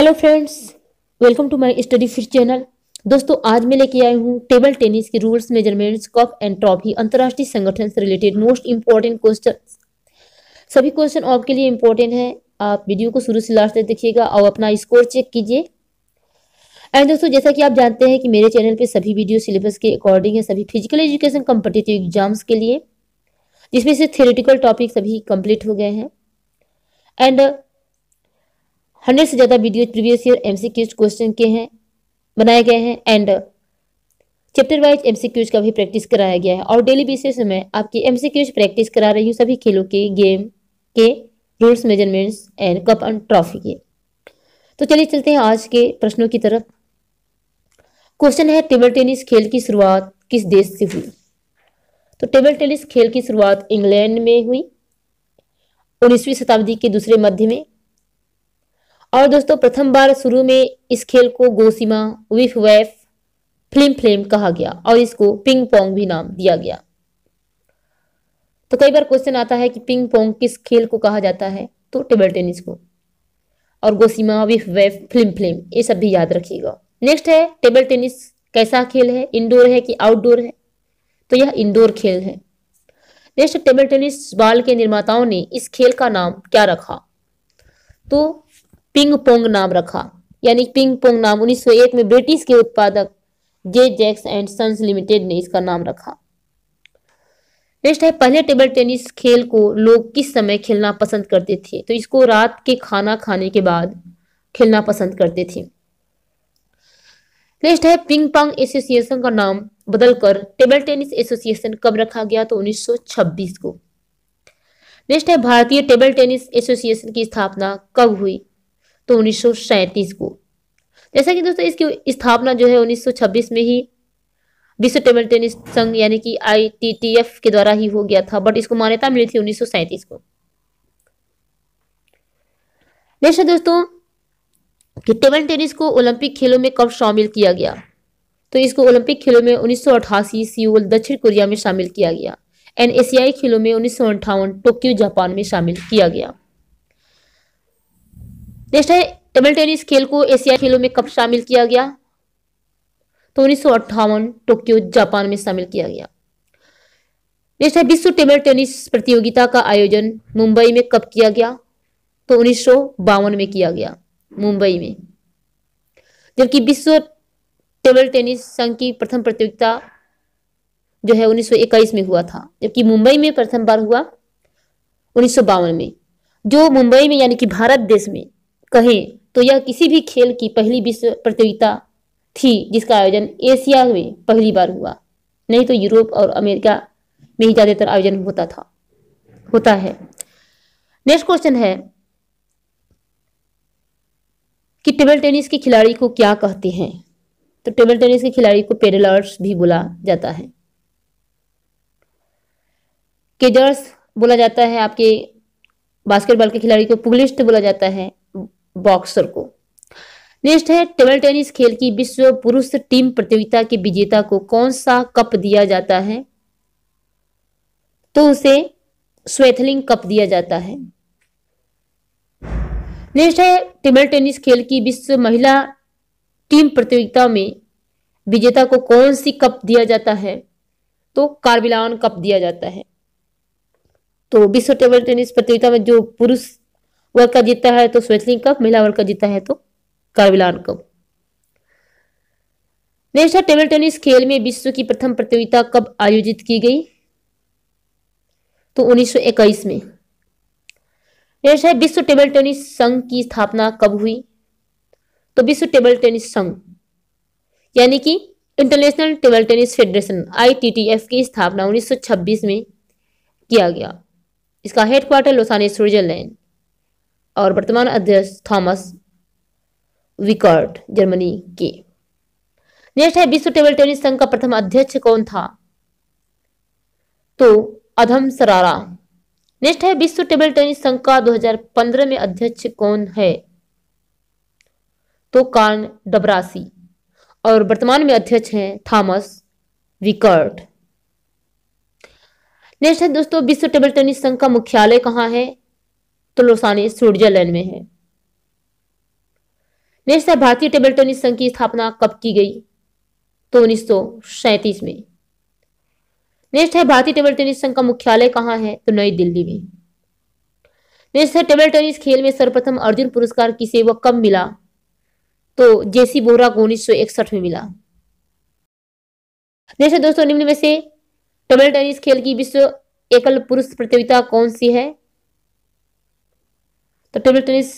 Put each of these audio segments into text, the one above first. Hello friends, welcome to my study fit channel. दोस्तों, आज मैं लेके आई हूँ टेबल टेनिस के rules, measurements, cup and trophy, अंतर्राष्ट्रीय संगठन से रिलेटेड मोस्ट इंपॉर्टेंट क्वेश्चन। सभी क्वेश्चन आपके लिए इम्पोर्टेंट है। आप वीडियो को शुरू से लास्ट तक देखिएगा और अपना स्कोर चेक कीजिए। एंड दोस्तों, जैसा कि आप जानते हैं कि मेरे चैनल पे सभी वीडियो सिलेबस के अकॉर्डिंग है, सभी फिजिकल एजुकेशन कॉम्पिटिटिव एग्जाम्स के लिए, जिसमें से थ्योरेटिकल टॉपिक सभी कंप्लीट हो गए हैं। एंड 100 से ज़्यादा video previous year MCQs question के हैं, बनाए गए हैं। एंड चैप्टर वाइज एमसीक्यूज का भी प्रैक्टिस कराया गया है और डेली बेसिस में आपकी एमसीक्यूज प्रैक्टिस करा रही हूँ सभी खेलों के, गेम के, rules, measurements and cup and trophy के। तो चलिए चलते हैं आज के प्रश्नों की तरफ। क्वेश्चन है, टेबल टेनिस खेल की शुरुआत किस देश से हुई? तो टेबल टेनिस खेल की शुरुआत इंग्लैंड में हुई 19वीं शताब्दी के दूसरे मध्य में। और दोस्तों, प्रथम बार शुरू में इस खेल को गोसीमा, विफ वैफ, फ्लिम फ्लेम कहा गया और इसको पिंग पोंग भी नाम दिया गया। तो कई बार क्वेश्चन आता है कि पिंग पोंग किस खेल को कहा जाता है, तो टेबल टेनिस को। और गोसीमा, विफ वैफ, फ्लिम फ्लेम, ये सब भी याद रखिएगा। नेक्स्ट है, टेबल टेनिस कैसा खेल है, इंडोर है कि आउटडोर है? तो यह इंडोर खेल है। नेक्स्ट, टेबल टेनिस बॉल के निर्माताओं ने इस खेल का नाम क्या रखा? तो पिंग पोंग नाम रखा। यानी पिंग पोंग नाम 1901 में ब्रिटिश के उत्पादक J. Jaques and sons limited ने इसका नाम रखा। नेक्स्ट है, पहले टेबल टेनिस खेल को लोग किस समय खेलना पसंद करते थे? तो इसको रात के खाना खाने के बाद खेलना पसंद करते थे। नेक्स्ट है, पिंग पोंग एसोसिएशन का नाम बदलकर टेबल टेनिस एसोसिएशन कब रखा गया? तो 1926 को। नेक्स्ट है, भारतीय टेबल टेनिस एसोसिएशन की स्थापना कब हुई? तो 1937 को। जैसा कि दोस्तों, इसकी स्थापना जो है 1926 में ही विश्व टेबल टेनिस संघ यानी कि ITTF के द्वारा ही हो गया था, बट इसको मान्यता मिली थी 1937 को। नेक्स्ट है दोस्तों कि टेबल टेनिस को ओलंपिक खेलों में कब शामिल किया गया? तो इसको ओलंपिक खेलों में 1988 सियोल, दक्षिण कोरिया में शामिल किया गया। एंड एशियाई खेलों में 1958 टोक्यो, जापान में शामिल किया गया। नेक्स्ट है, टेबल टेनिस खेल को एशियाई खेलों में कब शामिल किया गया? तो 1958 टोक्यो, जापान में शामिल किया गया। नेक्स्ट है, विश्व टेबल टेनिस प्रतियोगिता का आयोजन मुंबई में कब किया गया? तो 1952 में किया गया मुंबई में। जबकि विश्व टेबल टेनिस संघ की प्रथम प्रतियोगिता जो है 1921 में हुआ था, जबकि मुंबई में प्रथम बार हुआ 1952 में। जो मुंबई में यानी कि भारत देश में कहें तो यह किसी भी खेल की पहली विश्व प्रतियोगिता थी जिसका आयोजन एशिया में पहली बार हुआ। नहीं तो यूरोप और अमेरिका में ही ज़्यादातर आयोजन होता है। नेक्स्ट क्वेश्चन है कि टेबल टेनिस के खिलाड़ी को क्या कहते हैं? तो टेबल टेनिस के खिलाड़ी को पेडलर्स भी बोला जाता है, केजर्स बोला जाता है, आपके बास्केटबॉल के खिलाड़ी को पुगलिस्ट बोला जाता है, बॉक्सर को। नेक्स्ट है, टेबल टेनिस खेल की विश्व पुरुष टीम प्रतियोगिता के विजेता को कौन सा कप दिया जाता है? तो उसे स्वेथलिंग कप दिया जाता है। नेक्स्ट है, टेबल टेनिस खेल की विश्व महिला टीम प्रतियोगिता में विजेता को कौन सी कप दिया जाता है? तो कॉर्बिलॉन कप दिया जाता है। तो विश्व टेबल टेनिस प्रतियोगिता में जो पुरुष वर्ग का जीता है तो स्वेथलिंग कप, महिला वर्ग का जीता है तो कॉर्बिलॉन कप। नेक्स्ट है, टेबल टेनिस खेल में विश्व की प्रथम प्रतियोगिता कब आयोजित की गई? तो 1921 में। नेक्स्ट है, विश्व टेबल टेनिस संघ की स्थापना कब हुई? तो विश्व टेबल टेनिस संघ यानी कि international table tennis federation ITTF की स्थापना 1926 में किया गया। इसका हेडक्वार्टर लोसाने, स्विट्जरलैंड और वर्तमान अध्यक्ष थॉमस विकर्ट, जर्मनी के। नेक्स्ट है, विश्व टेबल टेनिस संघ का प्रथम अध्यक्ष कौन था? तो अधम शरारा। नेक्स्ट है, विश्व टेबल टेनिस संघ का 2015 में अध्यक्ष कौन है? तो कार्न डब्रासी और वर्तमान में अध्यक्ष हैं थॉमस विकर्ट। नेक्स्ट है दोस्तों, विश्व टेबल टेनिस संघ का मुख्यालय कहाँ है? तो लोसाने, स्विट्जरलैंड में है। नेक्स्ट है भारतीय टेबल टेनिस संघ की स्थापना कब की गई, तो 1937 में। नेक्स्ट है भारतीय टेबल टेनिस संघ का मुख्यालय कहाँ है, तो नई दिल्ली में। नेक्स्ट है टेबल टेनिस खेल में सर्वप्रथम अर्जुन पुरस्कार किसे व कब मिला, तो जेसी बोहरा को 1961 में मिला। नेक्स्ट है दोस्तों निम्न में से टेबल टेनिस खेल की विश्व एकल पुरुष प्रतियोगिता कौन सी है, तो टेबल टेनिस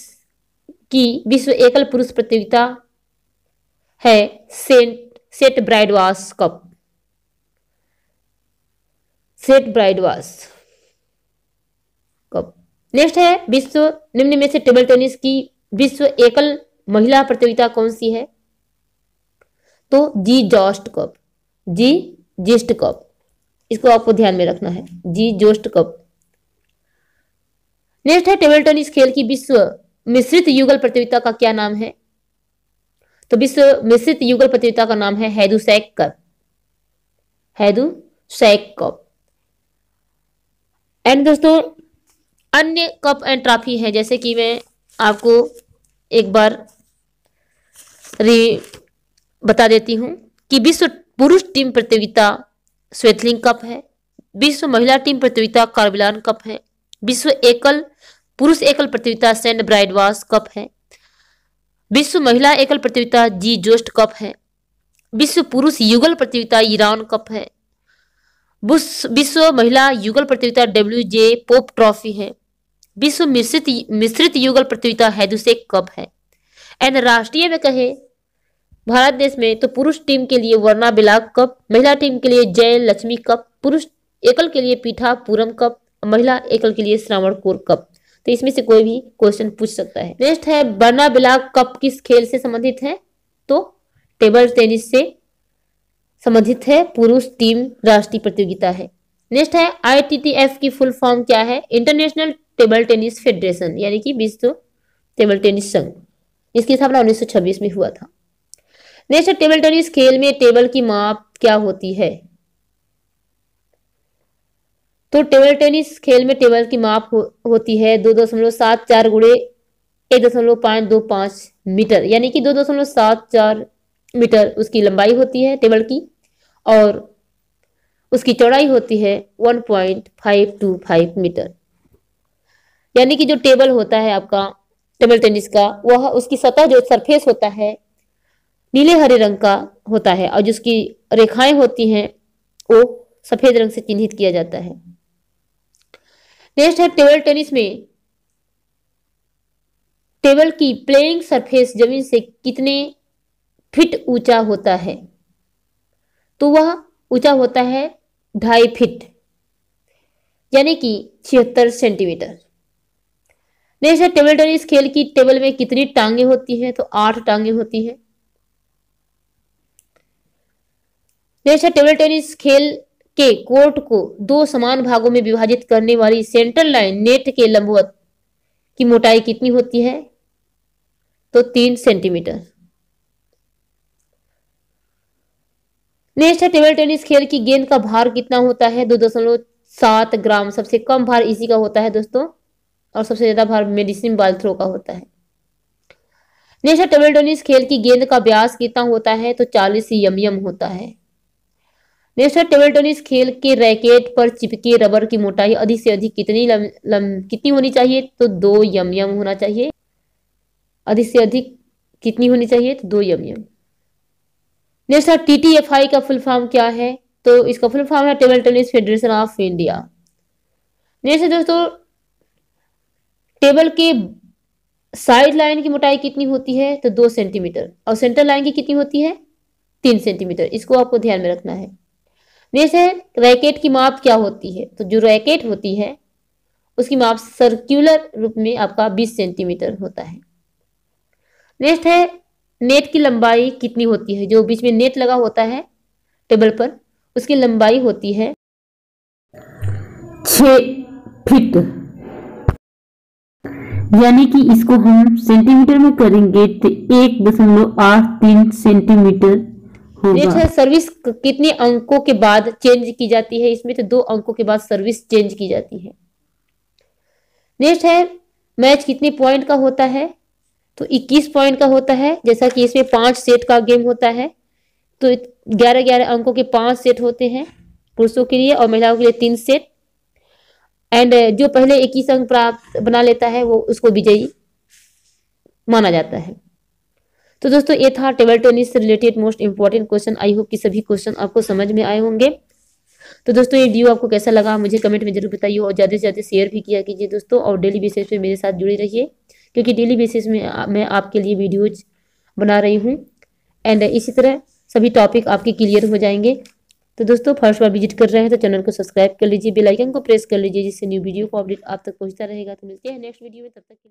की विश्व एकल पुरुष प्रतियोगिता है Saint Bride Vase cup, Saint Bride Vase cup. Next है विश्व निम्न में से टेबल टेनिस की विश्व एकल महिला प्रतियोगिता कौन सी है, तो जी जोस्ट कप, इसको आपको ध्यान में रखना है, जी जोस्ट कप। नेक्स्ट है टेबल टेनिस खेल की विश्व मिश्रित युगल प्रतियोगिता का क्या नाम है, तो विश्व मिश्रित युगल प्रतियोगिता का नाम है Heydusek cup, Heydusek cup. And दोस्तों अन्य कप एंड ट्रॉफी है, जैसे कि मैं आपको एक बार बता देती हूँ कि विश्व पुरुष टीम प्रतियोगिता स्वेथलिंग कप है, विश्व महिला टीम प्रतियोगिता कॉर्बिलॉन कप है, विश्व एकल पुरुष एकल प्रतियोगिता सेंट ब्राइडवास कप है, विश्व महिला एकल प्रतियोगिता जी जोस्ट कप है, विश्व पुरुष युगल प्रतियोगिता ईरान कप है, विश्व महिला युगल प्रतियोगिता WJ पोप ट्रॉफी है, विश्व मिश्रित युगल प्रतियोगिता हैदुसेक कप है। एंड राष्ट्रीय में कहे भारत देश में तो पुरुष टीम के लिए वर्णा बिलाक कप, महिला टीम के लिए जय लक्ष्मी कप, पुरुष एकल के लिए पीठा पूरम कप, महिला एकल के लिए श्रावण कोर कप। तो इसमें से कोई भी क्वेश्चन पूछ सकता है। नेक्स्ट है वर्णा बिलाक कप किस खेल से संबंधित है, तो टेबल टेनिस से संबंधित है, पुरुष टीम राष्ट्रीय प्रतियोगिता है। नेक्स्ट है ITTF की फुल फॉर्म क्या है, इंटरनेशनल टेबल टेनिस फेडरेशन, यानी कि विश्व टेबल टेनिस संघ। इसकी स्थापना 1926 में हुआ था। नेक्स्ट है टेबल टेनिस खेल में टेबल की माप क्या होती है, तो टेबल टेनिस खेल में टेबल की माप होती है 2.74 गुणे 1.525 मीटर, यानी कि 2.74 मीटर उसकी लंबाई होती है टेबल की, और उसकी चौड़ाई होती है 1.525 मीटर। यानी कि जो टेबल होता है आपका टेबल टेनिस का, वह उसकी सतह जो सरफेस होता है नीले हरे रंग का होता है, और जिसकी रेखाएं होती हैं वो सफेद रंग से चिन्हित किया जाता है। नेक्स्ट है टेबल टेनिस में टेबल की प्लेइंग सरफेस जमीन से कितने फिट ऊंचा होता है, तो वह ऊंचा होता है 2.5 फीट, यानी कि 76 सेंटीमीटर। नेक्स्ट है टेबल टेनिस खेल की टेबल में कितनी टांगे होती हैं, तो 8 टांगे होती हैं। नेक्स्ट है टेबल टेनिस खेल के कोर्ट को 2 समान भागों में विभाजित करने वाली सेंट्रल लाइन नेट के लंबवत की मोटाई कितनी होती है, तो 3 सेंटीमीटर। नेक्स्ट है टेबल टेनिस खेल की गेंद का भार कितना होता है, 2.7 ग्राम, सबसे कम भार इसी का होता है दोस्तों, और सबसे ज्यादा भार मेडिसिन बॉल थ्रो का होता है। नेक्स्ट है टेबल टेनिस खेल की गेंद का व्यास कितना होता है, तो 40 mm होता है। नेक्स्ट है टेबल टेनिस खेल के रैकेट पर चिपके रबर की मोटाई अधिक से अधिक कितनी होनी चाहिए, तो 2 mm होना चाहिए, अधिक से अधिक कितनी होनी चाहिए, तो 2 mm। नेक्स्ट है TTFI का फुल फॉर्म क्या है, तो इसका फुल फॉर्म है table tennis federation of India. Next है दोस्तों टेबल के साइड लाइन की मोटाई कितनी होती है, तो 2 सेंटीमीटर, और सेंटर लाइन की कितनी होती है, 3 सेंटीमीटर। इसको आपको ध्यान में रखना है। नेक्स्ट है रैकेट की माप क्या होती है, तो जो रैकेट होती है उसकी माप सर्कुलर रूप में आपका 20 सेंटीमीटर होता है। नेक्स्ट है नेट की लंबाई कितनी होती है, जो बीच में नेट लगा होता है टेबल पर, उसकी लंबाई होती है 6 फीट, यानी कि इसको हम सेंटीमीटर में करेंगे तो 1.83 सेंटीमीटर होगा। नेक्स्ट है सर्विस कितने अंकों के बाद चेंज की जाती है, इसमें तो 2 अंकों के बाद सर्विस चेंज की जाती है। नेक्स्ट है मैच कितने पॉइंट का होता है, तो 21 पॉइंट का होता है। जैसा कि इसमें 5 सेट का गेम होता है तो 11-11 अंकों के 5 सेट होते हैं पुरुषों के लिए और महिलाओं के लिए 3 सेट। एंड जो पहले 21 अंक प्राप्त बना लेता है वो उसको विजयी माना जाता है। तो दोस्तों ये था टेबल टेनिस से related most important question. I hope कि सभी क्वेश्चन आपको समझ में आए होंगे। तो दोस्तों ये वीडियो आपको कैसा लगा मुझे कमेंट में जरूर बताइए और ज़्यादा से ज़्यादा शेयर भी किया कीजिए दोस्तों, और डेली बेसिस पे मेरे साथ जुड़े रहिए क्योंकि डेली बेसिस में मैं आपके लिए वीडियोज बना रही हूँ एंड इसी तरह सभी टॉपिक आपके क्लियर हो जाएंगे। तो दोस्तों फर्स्ट बार विजिट कर रहे हैं तो चैनल को सब्सक्राइब कर लीजिए, बेल आइकन को प्रेस कर लीजिए जिससे न्यू वीडियो को अपडेट आप तक पहुँचता रहेगा। तो मिलते हैं नेक्स्ट वीडियो में, तब तक